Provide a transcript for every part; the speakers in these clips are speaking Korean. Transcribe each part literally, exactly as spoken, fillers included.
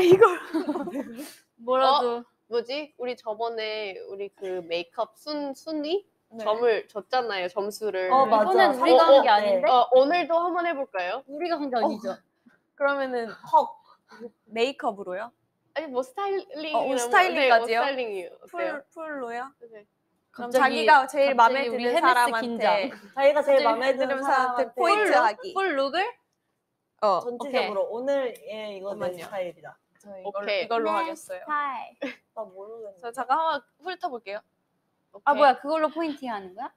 이걸 뭐라도 어? 뭐지? 우리 저번에 우리 그 메이크업 순 순위 네. 점을 줬잖아요. 점수를. 어 맞아. 이거는 우리가 한 게 어, 아닌데. 어, 오늘도 한번 해볼까요? 우리가 한 게 아니죠. 어. 그러면은 헉 메이크업으로요? 아니 뭐 스타일링. 어, 스타일링까지요? 뭐 스타일링이요. 풀 풀로요? 네. 그럼 갑자기, 자기가 제일 마음에 드는 사람한테 자기가 제일 마음에 드는 사람한테 포인트하기. 풀 룩을? 어, 전체적으로 오케이. 오늘 예 이거 내 스타일이다. 저 이걸, 이걸로 하겠어요. 스타일. 나 모르겠네. 저 잠깐 한번 훑어 볼게요. 아 뭐야 그걸로 포인트 하는 거야?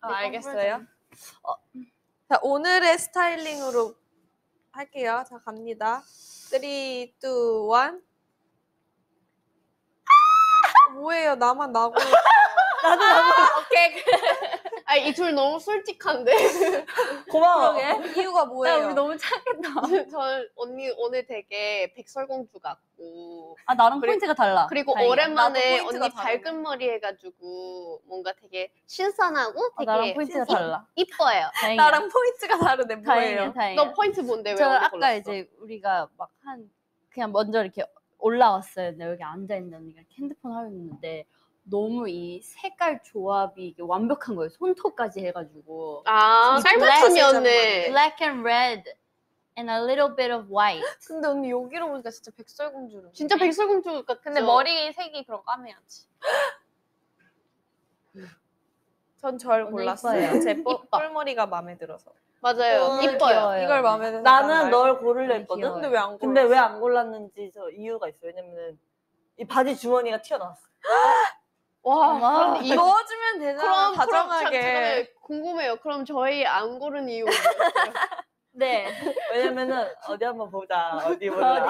아, 알겠어요. 어, 자 오늘의 스타일링으로 할게요. 자 갑니다. 쓰리, 투, 원. 뭐예요? 나만 나고. 나도 나고. 오케이. 아, 이 둘 너무 솔직한데. 고마워. 그러게. 이유가 뭐예요? 야, 우리 너무 착했다. 저 언니 오늘 되게 백설공주 같고. 아, 나랑 그리고, 포인트가 달라. 그리고 다행이야. 오랜만에 언니 다른... 밝은 머리 해가지고 뭔가 되게 신선하고 되게. 아, 나랑 포인트가 신... 달라. 이뻐요. 다행이야. 나랑 포인트가 다르네. 뭐예요? 다행이야. 너 포인트 뭔데? 왜 아까 골랐어? 이제 우리가 막 한 그냥 먼저 이렇게 올라왔어요. 근데 여기 앉아있는 언니가 핸드폰 하고 있는데. 너무 이 색깔 조합이 이게 완벽한 거예요. 손톱까지 해가지고. 아, 깔맞춤이었네. Black and red and a little bit of white. 근데 언니 여기로 보니까 진짜 백설공주로. 진짜 백설공주 같아. 근데 머리 색이 그런 까매야지. 전 절 골랐어요. 제 뿔머리가 마음에 들어서. 맞아요. 이뻐요. 이걸 마음에 들어서. 나는 널 고르려 했거든. 근데 왜 안 골랐어? 근데 왜 안 골랐는지 저 이유가 있어요. 왜냐면 이 바지 주머니가 튀어나왔어. 와, 아, 넣어주면 되잖아. 다정하게. 그럼 궁금해요. 그럼 저희 안 고른 이유가 뭐였어요? 네. 왜냐면은 어디 한번 보자. 어디 보자.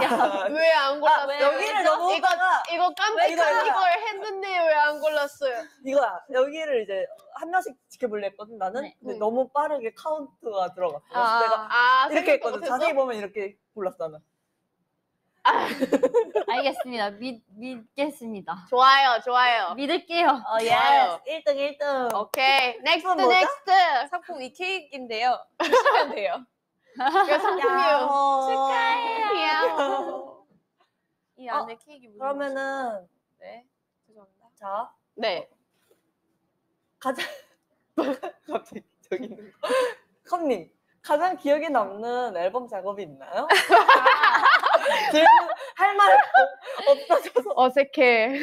왜 안 골랐어요? 아, 왜, 여기를 너무 이거, 이거 깜빡 이걸 했는데 왜 안 골랐어요? 이거야. 여기를 이제 한 명씩 지켜볼래 했거든 나는. 네. 근데 음. 너무 빠르게 카운트가 들어갔어. 그래서 아, 내가 아, 이렇게 했거든. 못했어? 자세히 보면 이렇게 골랐어 나는. 알겠습니다. 믿, 믿겠습니다. 좋아요, 좋아요. 믿을게요. 어, 좋아요. Yes. 일 등, 일 등. 오케이. 넥스트, 넥스트. 상품 이 케이크인데요. 드시면 돼요. 이거 상품이에요. 축하해요. 이 안에 어, 케이크 무슨 그러면은 네. 죄송합니다. 자. 네. 가장 갑자기 저기 있는 거. 컵님, 가장 기억에 남는 앨범 작업이 있나요? 지금 할 말 없어져서 어색해.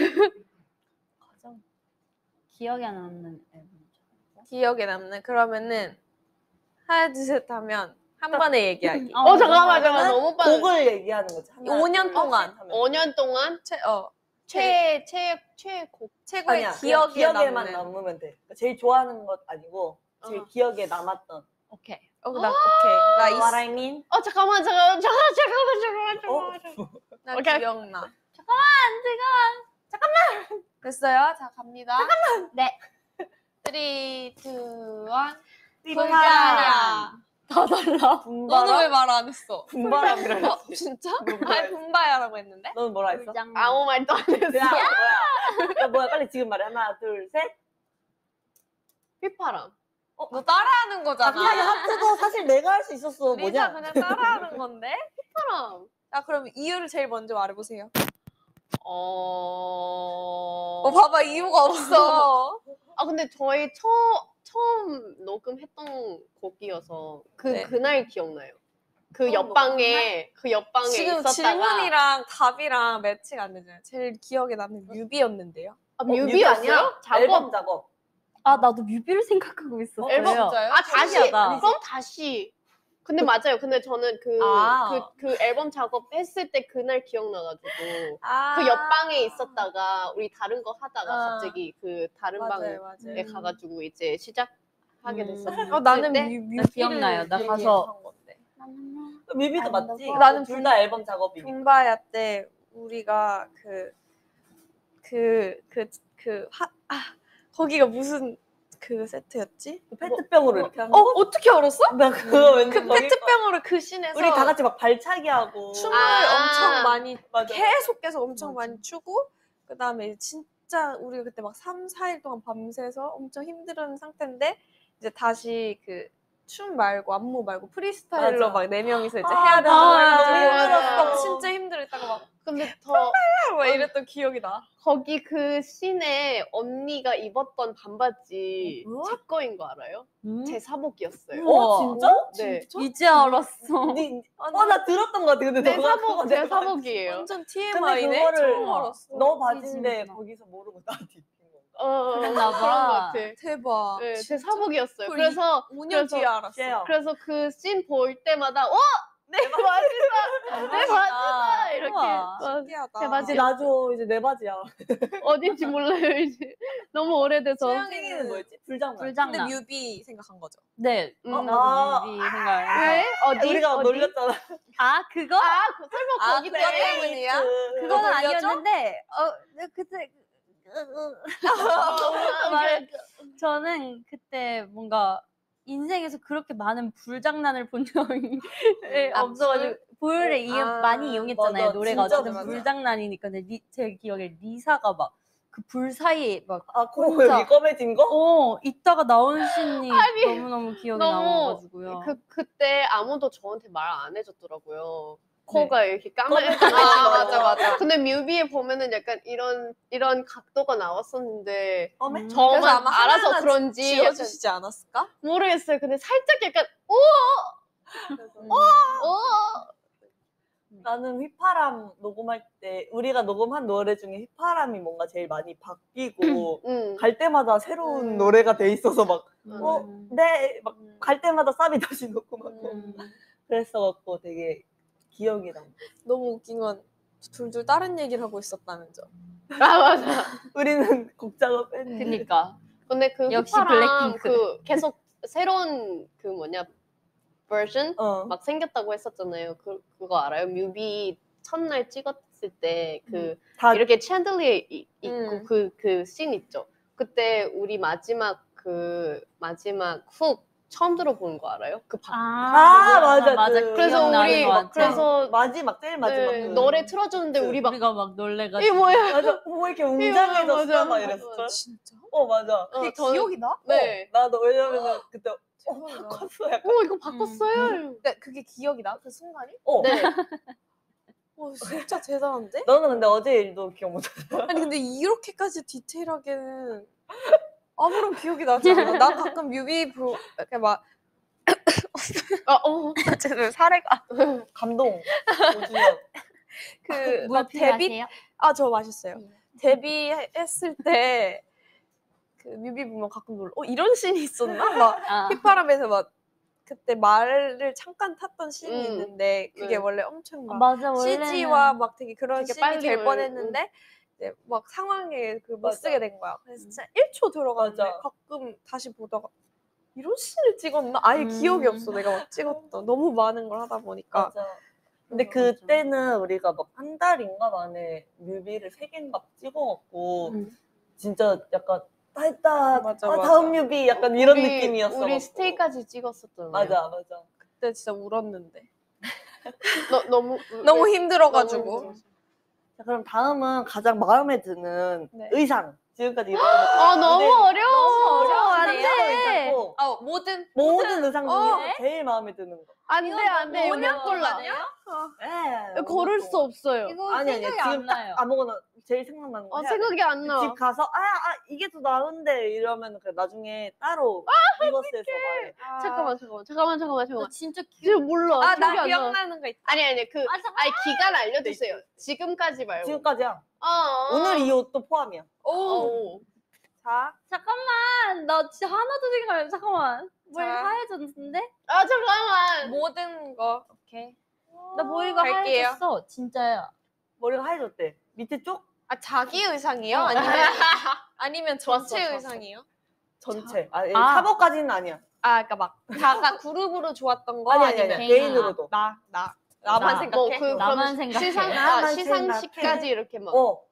가장 기억에 남는 앨범. 기억에 남는 그러면은 하나 둘 셋 하면 한 딱. 번에 얘기하기. 어, 어 잠깐만 잠깐만 너무 빠르. 곡을 얘기하는 거지. 오 년 동안. 오 년 동안 최 어 최 최 최고 최고의 아니야, 기억에 기억에만 남으면 돼. 그러니까 제일 좋아하는 것 아니고 제일 어. 기억에 남았던. 오케이. 어, 나, 오케이. 나 이... What I mean? 어, 잠깐만, 잠깐만, 잠깐만, 잠깐만, 잠깐만, 잠깐만. 어? 나 오케이. 기억나. 잠깐만, 잠깐만, 잠깐만. 됐어요? 자, 갑니다. 잠깐만. 네. 쓰리, 투, 원. 분바람. 다 달라. 분바람? 너는 왜 말 안 했어? 분바람이라고 했지. 진짜? 아니, 분바야라고 했는데? 너는 뭐라 했어? 불장... 아무 말도 안 했어. 야, 뭐야. 야, 뭐야. 빨리 지금 말해. 하나, 둘, 셋. 휘파람. 어, 너 따라하는 거잖아. 그냥 하트도 사실 내가 할 수 있었어. 뭐냐? 그냥 따라하는 건데? 휘파람. 자, 그럼 이유를 제일 먼저 말해보세요. 어... 어, 봐봐. 이유가 없어. 아, 근데 저희 처, 처음 녹음했던 곡이어서 그, 네. 그날 기억나요. 그 어, 옆방에, 그 옆방에 지금 있었다가 지금 질문이랑 답이랑 매치가 안 되잖아요. 제일 기억에 남는 뮤비였는데요. 아, 어, 뮤비 아니야? 작업. 앨범 작업. 아 나도 뮤비를 생각하고 있었어요. 앨범 진짜요? 아 다시! 그럼 다시! 근데 맞아요. 근데 저는 그, 아. 그, 그 앨범 작업했을 때 그날 기억나가지고 아. 그 옆방에 있었다가 우리 다른 거 하다가 아. 갑자기 그 다른 맞아요, 방에 맞아요. 가가지고 이제 시작하게 됐었는데 음. 어, 나는 뮤, 뮤비를 기억나요. 나 가서 뮤비도 맞지? 나는 둘 다 앨범 작업이니까 빙바야 때 우리가 그 그 그 그 하 아 거기가 무슨 그 세트였지? 그 페트병으로 뭐, 이렇게 하는 거? 어? 어떻게 알았어? 나 그거 왠지 그 페트병으로 그 씬에서 우리 다 같이 막 발차기 하고 춤을 아 엄청 많이 맞아. 계속 계속 엄청 맞아. 많이 추고 그 다음에 진짜 우리가 그때 막 삼, 사 일 동안 밤새서 엄청 힘든 상태인데 이제 다시 그 춤 말고 안무 말고 프리스타일러 막 네 명이서 이제 아, 해야 되는 거 아, 진짜 힘들었다고 막 근데 더 막 이랬던 어, 기억이 나. 거기 그 씬에 언니가 입었던 반바지 어? 제 거인 거 알아요? 음? 제 사복이었어요. 어, 진짜? 어? 네. 진짜? 이제 알았어. 네, 어, 나 들었던 거 같아. 근데 내 사복, 제 사복이에요. 완전 티엠아이네. 처음 알았어. 너 바지인데 거기서 모르고 나한테. 어, 그랬나 봐. 대박. 네, 제 사복이었어요. 그래서 오 년 뒤에 알았어. 그래서 그 씬 볼 때마다 어! 내 바지다! 내 바지다! 이렇게. 신기하다. 제 바지 나줘. 이제 내 바지야. 어딘지 몰라요, 이제. 너무 오래돼서. 태양이는 뭐였지? 불장난. 불장난. 근데 뮤비 생각한 거죠? 네. 음, 어, 나도 뮤비 생각했어. 왜? 어디? 우리가 어디? 놀렸잖아. 아, 그거? 아, 설마 아, 거기 때문이야? 그, 그건 아니었는데, 어, 그때. 저는 그때 뭔가 인생에서 그렇게 많은 불장난을 본 적이 없어가지고 불을 아, 많이 이용했잖아요. 맞아, 노래가 어쨌든 맞아. 불장난이니까. 근데 리, 제 기억에 리사가 막 그 불 사이에 막 아, 코 여기 검해진 거? 어, 이따가 나온 씬이 너무너무 기억이 나와가지고요. 그, 그때 아무도 저한테 말 안 해줬더라고요. 코가 네. 이렇게 까맣게 아, 맞아 맞아. 근데 뮤비에 보면은 약간 이런 이런 각도가 나왔었는데 음. 저만 그래서 아마 알아서 그런지 지어주시지 않았을까? 모르겠어요. 근데 살짝 약간 오오오 음. 나는 휘파람 녹음할 때 우리가 녹음한 노래 중에 휘파람이 뭔가 제일 많이 바뀌고 음. 갈 때마다 새로운 음. 노래가 돼 있어서 막 어 네 막 갈 음. 때마다 쌉이 다시 녹음하고 음. 그랬어갖고 되게 기억이 나. 너무 웃긴 건 둘둘 다른 얘기를 하고 있었다는 점. 아 맞아. 우리는 곡 작업했는데. 그니까. 근데 그 역시 블랙핑크 그 계속 새로운 그 뭐냐 버전 어. 막 생겼다고 했었잖아요. 그 그거 알아요? 뮤비 첫날 찍었을 때 그 음. 이렇게 챈들리에 있고 그 그 씬 있죠. 그때 우리 마지막 그 마지막 훅. 처음 들어보는 거 알아요? 그 바... 아, 아 맞아, 맞아. 그 그래서 우리 막 그래서 마지막 제일 마지막 네, 그... 노래 틀어줬는데 그, 우리 막 우리가 막 놀래가. 이 뭐야? 맞아. 뭐 이렇게 웅장해졌어 막 이랬어. 진짜? 어 맞아. 그 저는... 기억이 나? 네. 어, 나도 왜냐면 그때 어, 바꿨어 약간. 어 이거 바꿨어요. 음. 근데 그게 기억이 나? 그 순간이? 어. 네. 와 진짜 대단한데? 너는 근데 어제 일도 기억 못하잖아. 아니 근데 이렇게까지 디테일하게는. 아무런 기억이 나지 않아. 난 가끔 뮤비 보 이렇게 막 아, 어, 죄송해요. 사례가 감동. 그 막 데뷔 아, 저 맛있어요. 음. 데뷔했을 때 그 뮤비 보면 가끔 놀라. 어, 이런 씬이 있었나? 막 아. 휘파람에서 막 그때 말을 잠깐 탔던 씬이 음. 있는데 그게 음. 원래 엄청 막 맞아, 씨지와 막 되게 그런 게 빨리 될 뻔했는데. 음. 네, 막 상황에 그 못 쓰게 된 거야. 그래서 진짜 일 초 들어가는데 맞아. 가끔 다시 보다가 이런 씬을 찍었나? 아예 음. 기억이 없어. 내가 막 찍었던 너무 많은 걸 하다 보니까. 맞아. 근데 그때는 맞아. 우리가 막 한 달인가 만에 뮤비를 세 개인가 찍어갖고 음. 진짜 약간 다 했다. 맞아, 아, 맞아. 다음 뮤비 약간 이런 우리, 느낌이었어. 우리 스테이까지 찍었었잖아요. 맞아 맞아. 그때 진짜 울었는데. 너, 너무 너무 힘들어가지고. 너무 자, 그럼 다음은 가장 마음에 드는 네. 의상. 지금까지 입었던 것들. 아, 너무 어려워. 너무 어려워. 안 돼. 아, 모든, 모든 모든 의상 중에서 어. 제일 마음에 드는 거. 안 돼, 안 돼. 뭐냐 골라. 예. 고를 수 없어요. 아니, 아니, 지금 딱 아무거나 제일 생각나는 거. 아, 생각이 안 나. 집 가서 아, 아, 이게 더 나은데 이러면 그래, 나중에 따로 리버스에서 말해. 아, 잠깐만, 잠깐만, 잠깐만, 잠깐만, 잠깐만. 진짜 기억 몰라. 아, 나 기억나는 거 있다. 아니, 아니, 그 아니 기간 알려주세요. 지금까지 말고. 지금까지야. 어, 어. 오늘 이 옷도 포함이야. 오. 자. 잠깐만. 나 진짜 하나도 생각 안 해. 잠깐만. 뭘 하얘졌는데? 아, 잠깐만. 모든 거. 오케이. 나 머리가 갈게요. 하얘졌어. 진짜야. 머리가 하얘졌대. 밑에 쪽? 아, 자기 의상이요? 아니면 아니면 전체 좋았어, 의상이요? 전체. 자, 아, 사복까지는 아. 아니야. 아, 그러니까 막 다가 그룹으로 좋았던 거 아니, 아니면 아니, 개인으로도. 나, 나. 나만 나, 생각해. 뭐, 그, 나만 생각해. 시상, 나만 시상식까지 이렇게 막. 어.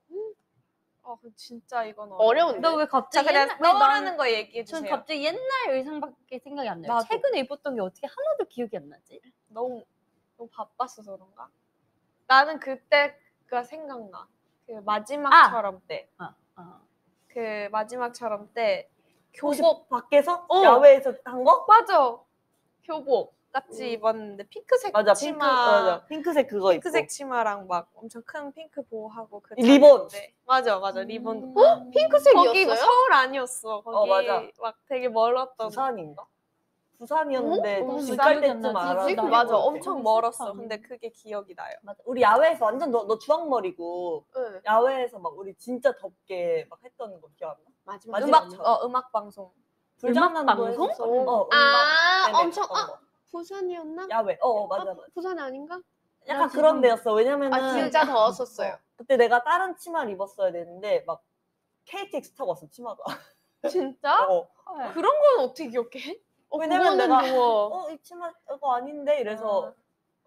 아, 진짜 이건 어려운데. 너 왜 갑자기 자, 옛날, 떠오르는 난, 거 얘기해 주세요. 전 갑자기 옛날 의상밖에 생각이 안 나요. 나도. 최근에 입었던 게 어떻게 하나도 기억이 안 나지? 너무 너무 바빴어서 그런가? 나는 그때가 생각나. 그 마지막처럼 아. 때. 아, 아. 그 마지막처럼 때 교복 밖에서 어. 야외에서 한 거? 맞아. 교복 같이 음. 입었는데 핑크색 맞아, 치마 핑크, 맞아. 핑크색 그거 핑크색 입고. 치마랑 막 엄청 큰 핑크 보호하고 그 리본 맞아 맞아 음. 리본 어? 핑크색이었어요? 거기 뭐 서울 아니었어 거기 어, 맞아. 막 되게 멀었던 부산인가? 부산이었는데 음? 집갈 때쯤 알았다 맞아 엄청 멀었어 음. 근데 그게 기억이 나요 맞아. 우리 야외에서 완전 너, 너 주황머리고 응. 야외에서 막 우리 진짜 덥게 막 했던 거 기억나? 마지막 음악 어 음악 방송 불장난 방송? 어, 아 엄청 아, 부산이었나? 야외 어, 어 맞아, 맞아 부산 아닌가? 약간 지금... 그런 데였어 왜냐면은 아 진짜 더웠었어요 그때 내가 다른 치마를 입었어야 되는데 막 케이티엑스 타고 왔어 치마가 진짜? 어. 그런 건 어떻게 기억해? 어, 왜냐면 내가 어 이 치마 이거 아닌데 이래서 아.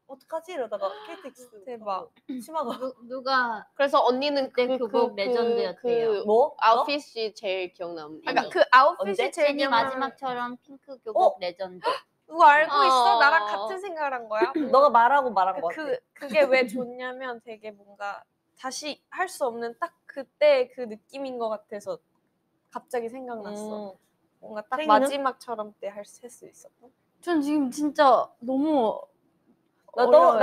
어떡하지 이러다가 케이티엑스 대박 치마가 누가 그래서 언니는 그때 그, 그거 그, 레전드였대요. 그, 뭐 아웃핏이 제일 기억남. 아까 그 아웃핏이 언제? 제일 기억남. 마지막처럼 핑크 교복 어? 레전드. 그거 알고 어. 있어? 나랑 같은 생각을 한 거야? 너가 말하고 말한 거 같아. 그 그게 왜 좋냐면 되게 뭔가 다시 할 수 없는 딱 그때 그 느낌인 것 같아서 갑자기 생각났어. 음. 뭔가 딱 생기는? 마지막처럼 때 할 수 있었던? 전 지금 진짜 너무 나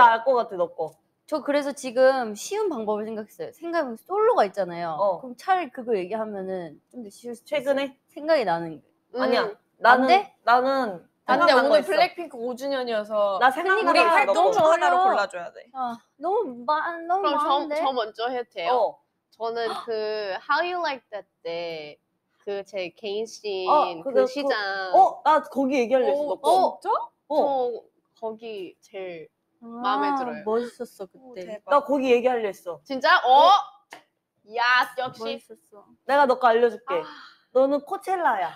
알 것 같아, 너 거. 저 그래서 지금 쉬운 방법을 생각했어요. 생각해보면 솔로가 있잖아요. 어. 그럼 차라리 그거 얘기하면은 좀 더 쉬울 수 최근에? 있어요. 최근에? 생각이 나는 게. 음. 아니야, 나는 나는 근데 오늘 블랙핑크 오 주년이어서 나 생각나는 우리 활동 중 하나로 골라줘야 돼. 아, 너무 많, 너무 많은데? 그럼 저, 저 먼저 해도 돼요? 어. 저는 그 How You Like That 때 그 제 개인 씬 그 어, 그 시장 그, 어? 나 거기 얘기하려 했어 어, 어, 진짜? 어. 저 거기 제일 아, 마음에 들어요 멋있었어 그때 오, 나 거기 얘기하려 했어 진짜? 어? 야 역시 멋있었어. 내가 너 거 알려줄게 아. 너는 코첼라야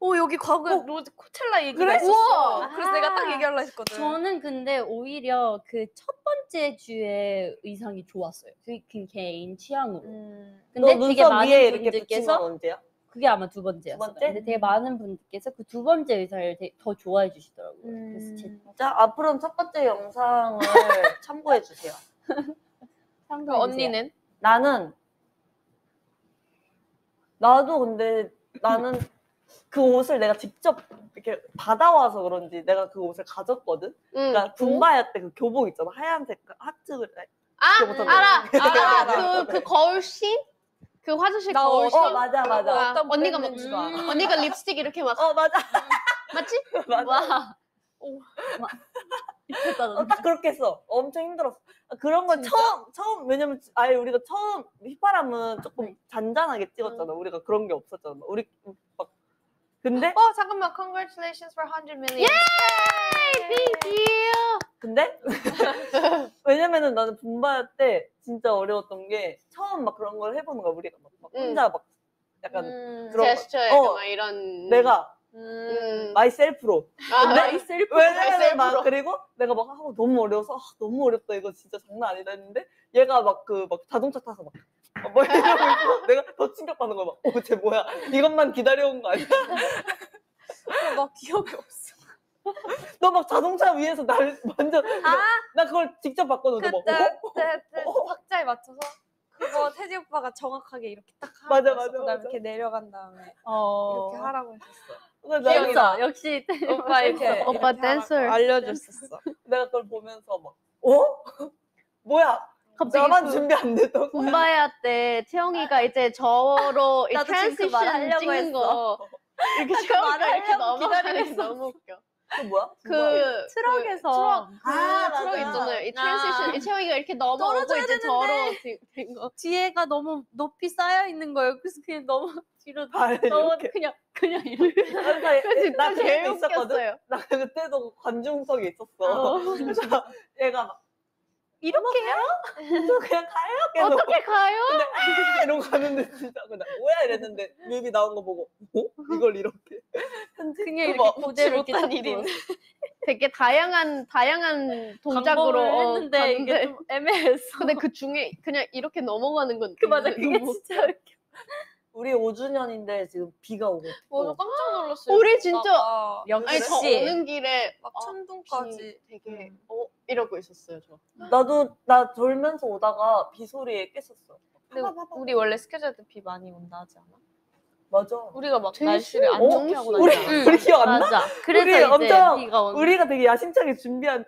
오 여기 과거에 어? 로즈 코첼라 얘기가 그래? 있었어 그래서 아. 내가 딱 얘기하려 했거든 저는 근데 오히려 그 첫 번째 주에 의상이 좋았어요 그 개인 취향으로 음. 근데 너 되게 많은 위에 이렇게 붙인 건 언제야? 그게 아마 두 번째였어요. 두 번째? 근데 되게 많은 분들께서 그 두 번째 의사를 되게 더 좋아해 주시더라고요. 음... 그래서 진짜 앞으로는 첫 번째 영상을 참고해 주세요. 참고해 언니는? 나는 나도 근데 나는 그 옷을 내가 직접 이렇게 받아와서 그런지 내가 그 옷을 가졌거든. 음. 그러니까 군바야 때 그 교복 있잖아. 하얀색 하트를 아 음, 알아 알아 그 그 거울 씬? 그 화장실 거울 어 맞아 맞아 언니가 막 음, 언니가 립스틱 이렇게 막 어 맞아 음, 맞지? 맞아 와. 오, 막. 어, 딱 그렇게 했어 엄청 힘들었어 그런 건 진짜? 처음 처음 왜냐면 아예 우리가 처음 휘파람은 조금 잔잔하게 찍었잖아 음. 우리가 그런 게 없었잖아 우리 막 근데 어 잠깐만 congratulations for one hundred million Yay! Thank you 근데 왜냐면은 나는 분발 때 진짜 어려웠던 게 처음 막 그런 걸 해보는 거야 우리가 막, 막 혼자 막 약간 음, 그런 제스처에 어, 막 이런 내가 음. 마이셀프로 아, 마이셀프 왜냐면 막 그리고 내가 막 하고 너무 어려워서 아, 너무 어렵다 이거 진짜 장난 아니다 했는데 얘가 막 그 막 자동차 타서 막 뭐 이러고 내가 더 충격받는 거야 막 어 쟤 뭐야 이것만 기다려온 거 아니야? 막 기억이 없어. 너 막 자동차 위에서 날 완전 아! 나 그걸 직접 봤거든. 그, 어? 박자에 맞춰서 그거 태지 오빠가 정확하게 이렇게 딱 하고 맞아, 맞아, 맞아. 이렇게 내려간 다음에 어... 이렇게 하라고 했었어. 기억이 나. 역시 오빠 이렇게 오빠 댄서 알려줬었어. 내가 그걸 보면서 막 어? 뭐야? 나만 그, 준비 안 됐던 거야. 군바야 때 채영이가 이제 저로 이 트랜지션 찍는 거 이렇게 채영이가 이렇게 넘어가는 게 너무 웃겨. 그 뭐야? 그, 그 트럭에서 그 트럭, 아, 그 트럭 있잖아요. 이 트랜지션 채영이가 이렇게 넘어오고 이제 저로 된 거. 뒤에가 너무 높이 쌓여 있는 거예요. 그래서 그냥 너무 뒤로 너무 그냥 그냥 이렇게. 나 제일 웃겼어요. 나 그때도 관중석에 있었어. 그래서 얘가 막 이렇게 해요? 저 그냥 가요? 어떻게 가요? 근데 아! 이러고 가는데 진짜 그냥 뭐야 이랬는데 뮤비 나온 거 보고 어? 이걸 이렇게 그냥 이렇게 고대로 이렇게 다니는 되게 다양한 다양한 동작으로 했는데 어, 이게 좀 애매했어 근데 그 중에 그냥 이렇게 넘어가는 건 그 맞아 그게 너무... 진짜 웃겨 우리 오 주년인데 지금 비가 오고 있고 맞아 깜짝 놀랐어요 우리 진짜 아, 역시 아니, 저 오는 길에 막 천둥까지 아, 되게 음. 어? 이러고 있었어요 저 나도 나 졸면서 오다가 비 소리에 깼었어 근데 우리 원래 스케줄 때 비 많이 온다 하지 않아? 맞아. 우리가 막 날씨를 안 좋게 하고 우리, 우리 기억 안 나? 맞아. 그래서 우리 이제 엄청, 우리가 되게 야심차게 준비한